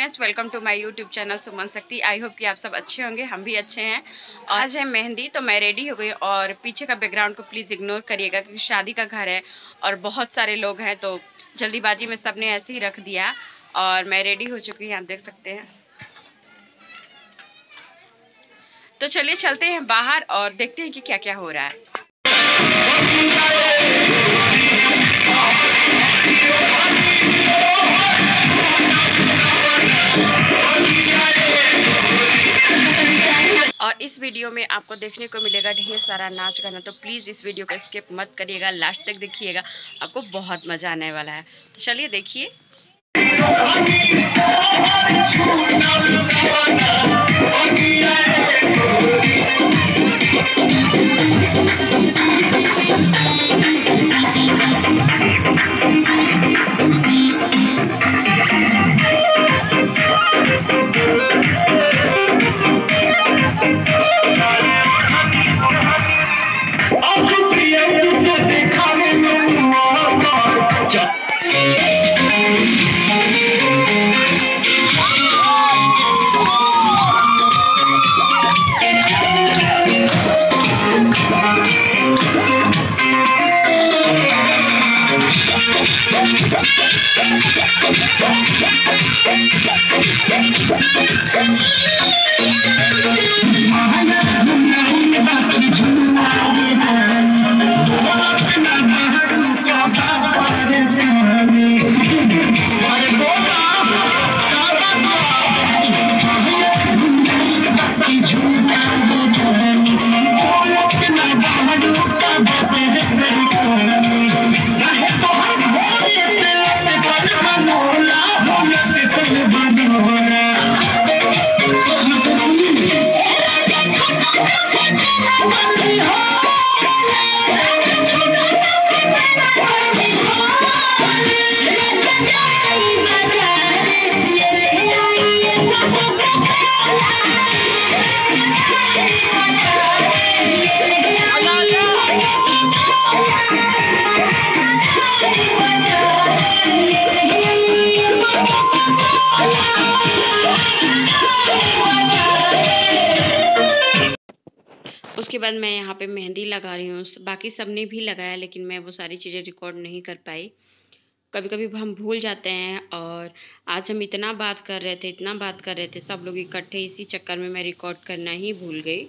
Friends, welcome to my YouTube channel Suman Shakti. I hope कि आप सब अच्छे होंगे, हम भी अच्छे हैं। आज है मेहंदी तो मैं रेडी हो गई और पीछे का बैकग्राउंड को प्लीज़ इग्नोर करिएगा क्योंकि शादी का घर है और बहुत सारे लोग हैं तो जल्दीबाजी में सबने ऐसे ही रख दिया। और मैं रेडी हो चुकी हूँ, आप देख सकते हैं। तो चलिए चलते हैं बाहर और देखते हैं कि क्या क्या हो रहा है। और इस वीडियो में आपको देखने को मिलेगा ढेर सारा नाच गाना, तो प्लीज़ इस वीडियो को स्किप मत करिएगा, लास्ट तक देखिएगा, आपको बहुत मज़ा आने वाला है। तो चलिए देखिए। उसके बाद मैं यहाँ पे मेहंदी लगा रही हूँ। बाकी सबने भी लगाया लेकिन मैं वो सारी चीज़ें रिकॉर्ड नहीं कर पाई। कभी कभी हम भूल जाते हैं और आज हम इतना बात कर रहे थे सब लोग इकट्ठे, इसी चक्कर में मैं रिकॉर्ड करना ही भूल गई।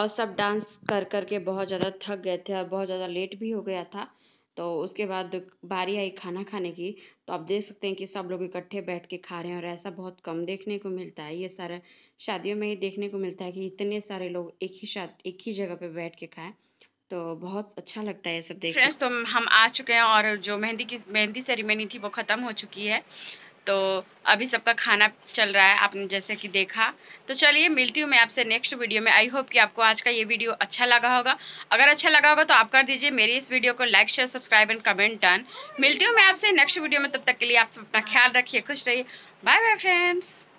और सब डांस कर कर के बहुत ज़्यादा थक गए थे और बहुत ज़्यादा लेट भी हो गया था। तो उसके बाद बारी आई खाना खाने की, तो आप देख सकते हैं कि सब लोग इकट्ठे बैठ के खा रहे हैं और ऐसा बहुत कम देखने को मिलता है। ये सारा शादियों में ही देखने को मिलता है कि इतने सारे लोग एक ही जगह पे बैठ के खाएं, तो बहुत अच्छा लगता है ये सब देखने। फ्रेंड्स, तो हम आ चुके हैं और जो मेहंदी सेरेमनी थी वो ख़त्म हो चुकी है, तो अभी सबका खाना चल रहा है, आपने जैसे कि देखा। तो चलिए, मिलती हूँ मैं आपसे नेक्स्ट वीडियो में। आई होप कि आपको आज का ये वीडियो अच्छा लगा होगा। अगर अच्छा लगा होगा तो आप कर दीजिए मेरी इस वीडियो को like, share, subscribe and comment done. मिलती हूँ मैं आपसे नेक्स्ट वीडियो में, तब तक के लिए आप सब अपना ख्याल रखिए, खुश रहिए। Bye bye friends.